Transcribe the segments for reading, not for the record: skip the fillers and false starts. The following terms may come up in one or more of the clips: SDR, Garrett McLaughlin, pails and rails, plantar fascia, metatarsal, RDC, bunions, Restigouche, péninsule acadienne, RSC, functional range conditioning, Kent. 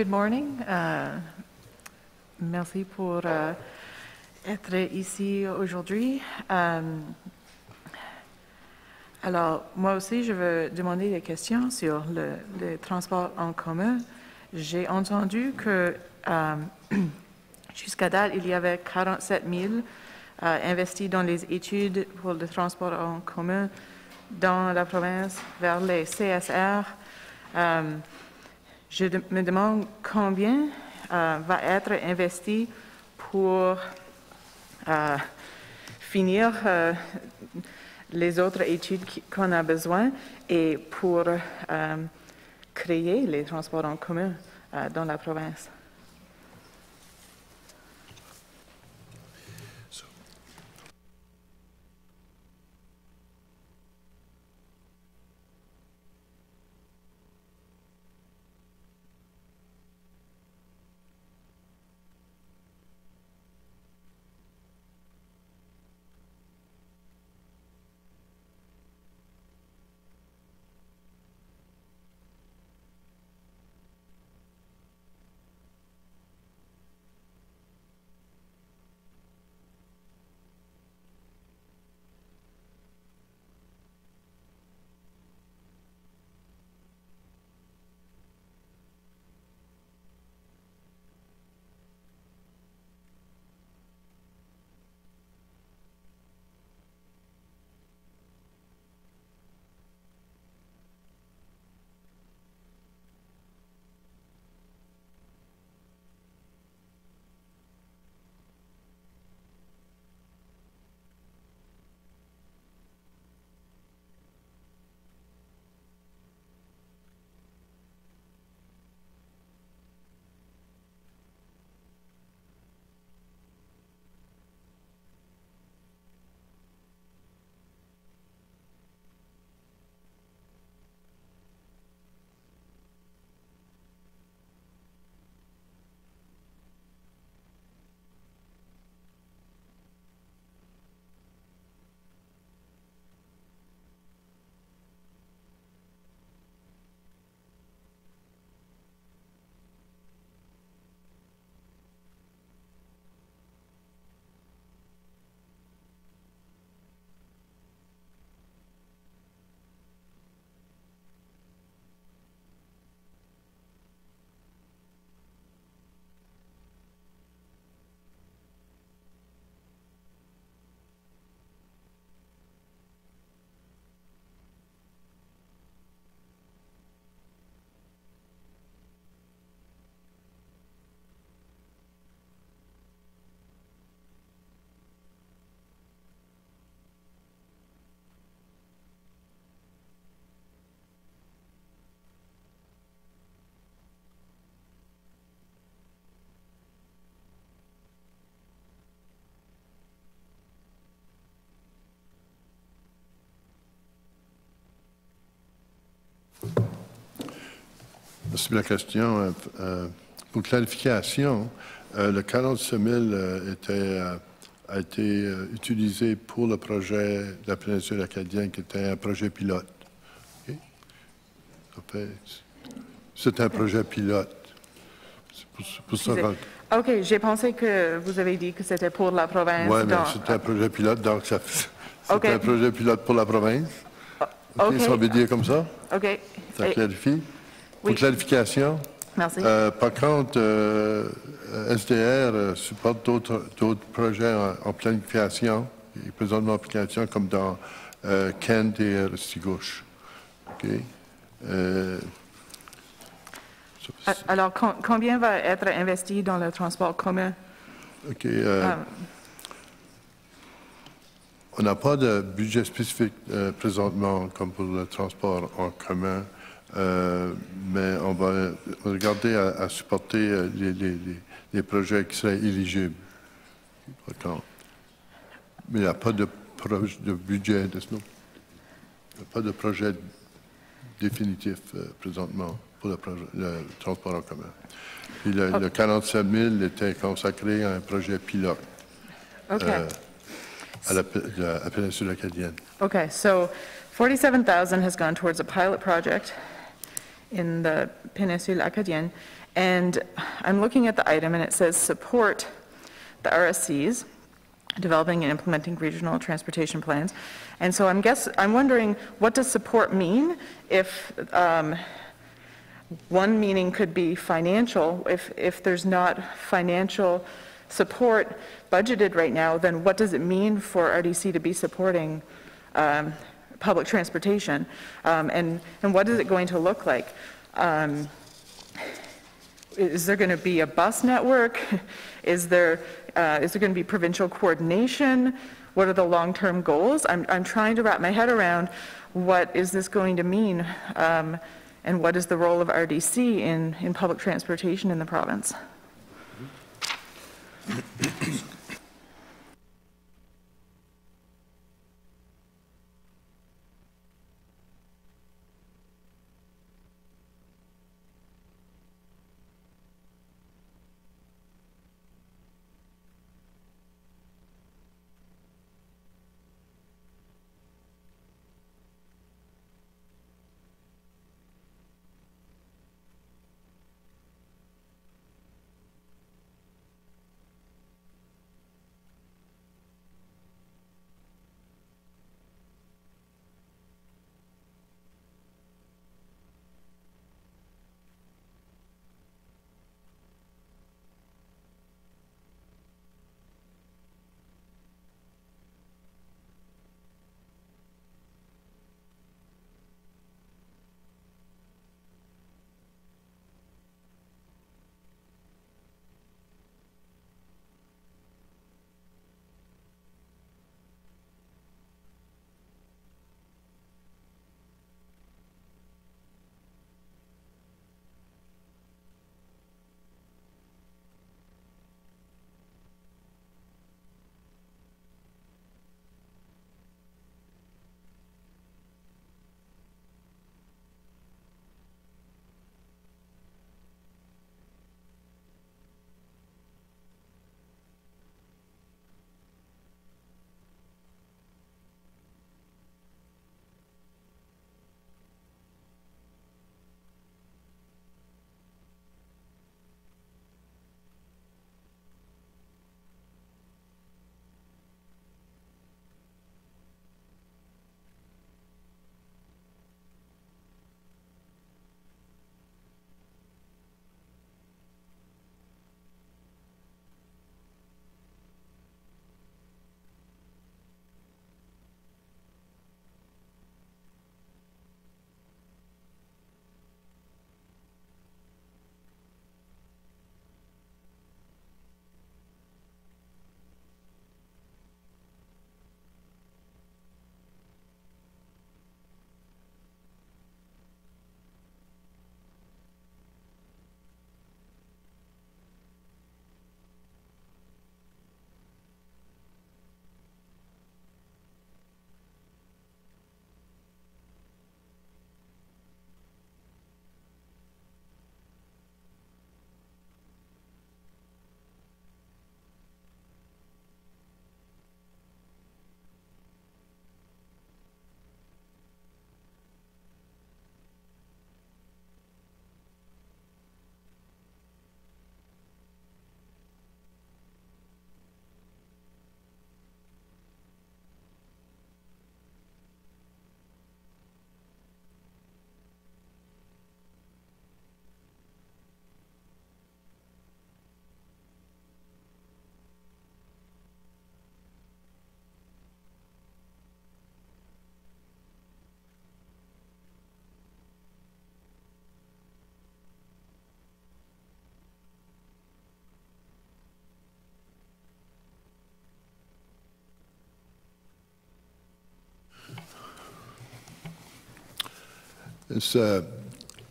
Good morning. Merci pour être ici aujourd'hui. Alors, moi aussi, je veux demander des questions sur le transport en commun. J'ai entendu que jusqu'à date, il y avait 47 000 investis dans les études pour le transport en commun dans la province vers les CSR. Je me demande combien va être investi pour finir les autres études qu'on a besoin et pour créer les transports en commun dans la province. Merci de la question. Pour clarification, le 47 000 a été utilisé pour le projet de la péninsule acadienne, qui était un projet pilote. Okay? C'est un projet pilote. OK, j'ai pensé que vous avez dit que c'était pour la province. Oui, mais c'est un projet pilote, donc c'est okay. Un projet pilote pour la province. Okay. Ça veut dire comme ça? OK. Ça clarifie? Pour clarification, merci. Par contre, SDR supporte d'autres projets en planification et présentement en application, comme dans Kent et Restigouche. Okay. Alors, combien va être investi dans le transport commun? OK. On n'a pas de budget spécifique présentement, comme pour le transport en commun. Mais on va regarder à supporter les projets qui seraient éligibles. Mais il n'y a pas de budget, il n'y a pas de projet définitif présentement pour le transport en commun. Puis le 47 000 était consacré à un projet pilote. Okay. À la péninsule acadienne. Okay, so 47,000 has gone towards a pilot project in the Péninsule Acadienne, And I'm looking at the item and it says support the RSCs, developing and implementing regional transportation plans. And so I'm wondering, what does support mean? If one meaning could be financial, if there's not financial support budgeted right now, then what does it mean for RDC to be supporting public transportation? And what is it going to look like? Is there going to be a bus network? Is there going to be provincial coordination? What are the long-term goals? I'm trying to wrap my head around what is this going to mean, and what is the role of RDC in public transportation in the province?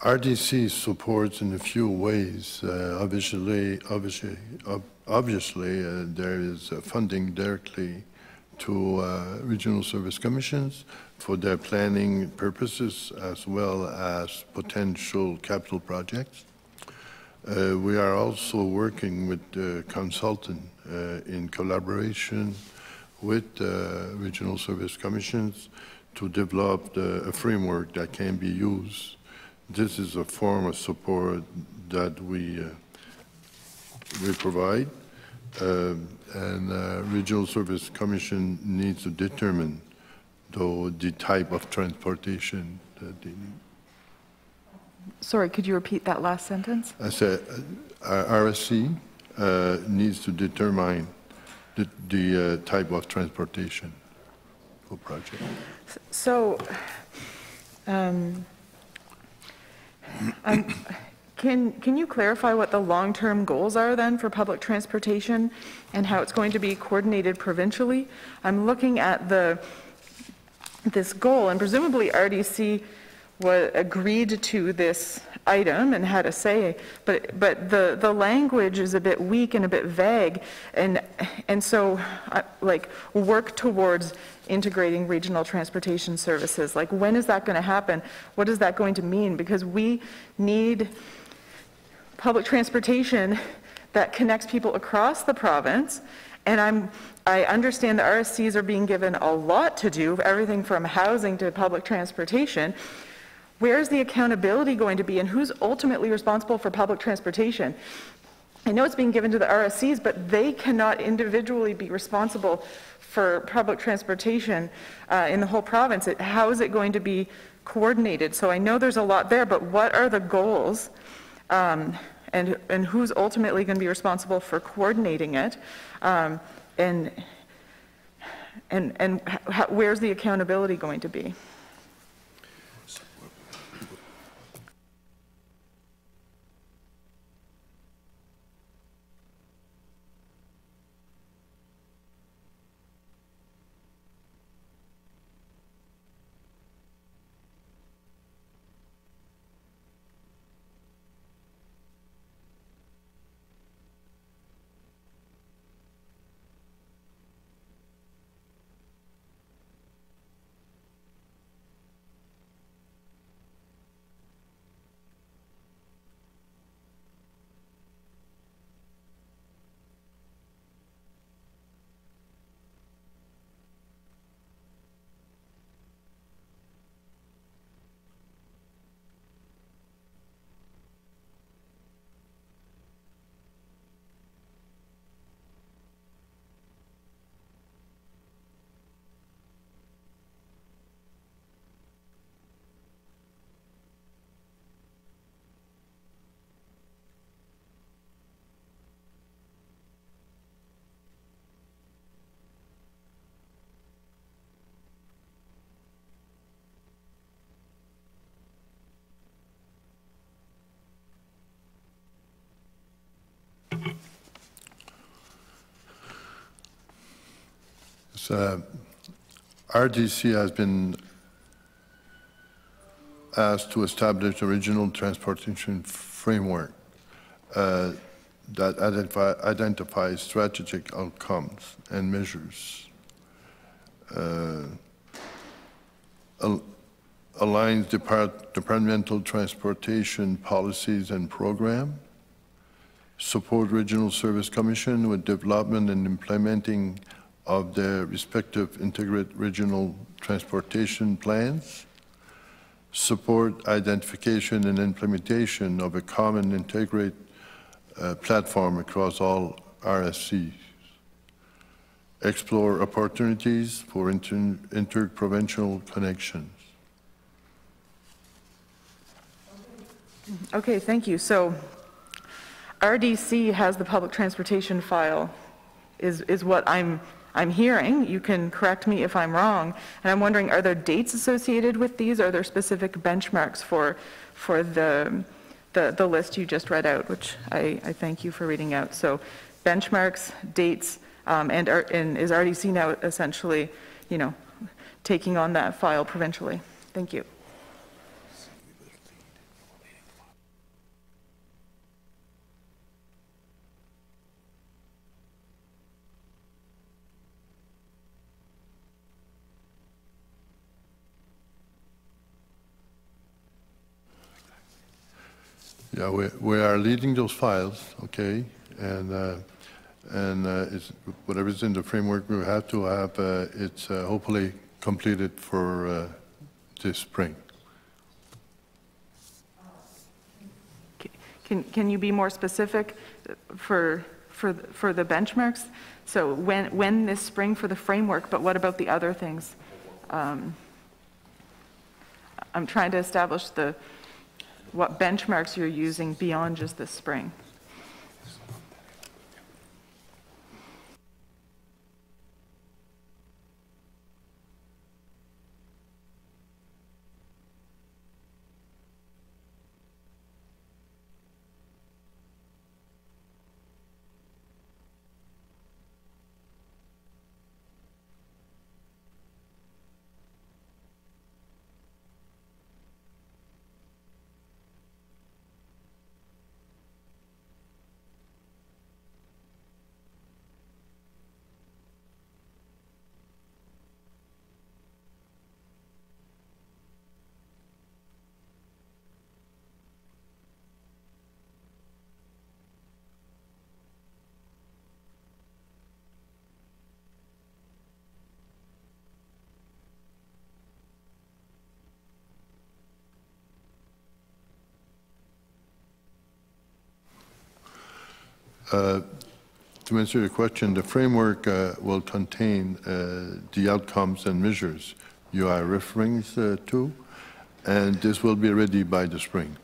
RDC supports in a few ways. Obviously, there is funding directly to regional service commissions for their planning purposes, as well as potential capital projects. We are also working with consultants in collaboration with regional service commissions to develop a framework that can be used this is a form of support that we provide, and Regional Service Commission needs to determine, though, the type of transportation that they need. Sorry, could you repeat that last sentence? I said RSC needs to determine the type of transportation for project. So, can you clarify what the long-term goals are then for public transportation and how it's going to be coordinated provincially? I'm looking at this goal, and presumably RDC agreed to this item and had a say, but the language is a bit weak and a bit vague, and so like work towards integrating regional transportation services. Like, when is that going to happen? What is that going to mean? Because we need public transportation that connects people across the province, and I understand the RSCs are being given a lot to do, everything from housing to public transportation. Where is the accountability going to be, and who's ultimately responsible for public transportation? I know it's being given to the RSCs, but they cannot individually be responsible for public transportation in the whole province. How is it going to be coordinated? So I know there's a lot there, but what are the goals, and who's ultimately going to be responsible for coordinating it, and where's the accountability going to be? RDC has been asked to establish a regional transportation framework that identifies strategic outcomes and measures, aligns departmental transportation policies and programs, support Regional Service Commission with development and implementing of their respective integrated regional transportation plans, support identification and implementation of a common integrated platform across all RSCs, explore opportunities for interprovincial connections. Okay, thank you. So RDC has the public transportation file, is what I'm hearing. You can correct me if I'm wrong. And I'm wondering, are there dates associated with these? Are there specific benchmarks for the list you just read out, which I thank you for reading out? So benchmarks, dates, and is RDC now essentially, you know, taking on that file provincially? Thank you. Yeah, we are leading those files, okay, and it's, whatever is in the framework, we have to have it's hopefully completed for this spring. Can you be more specific for the benchmarks? So when this spring for the framework, but what about the other things? I'm trying to establish what benchmarks you're using beyond just this spring. To answer your question, the framework will contain the outcomes and measures you are referring to, and this will be ready by the spring.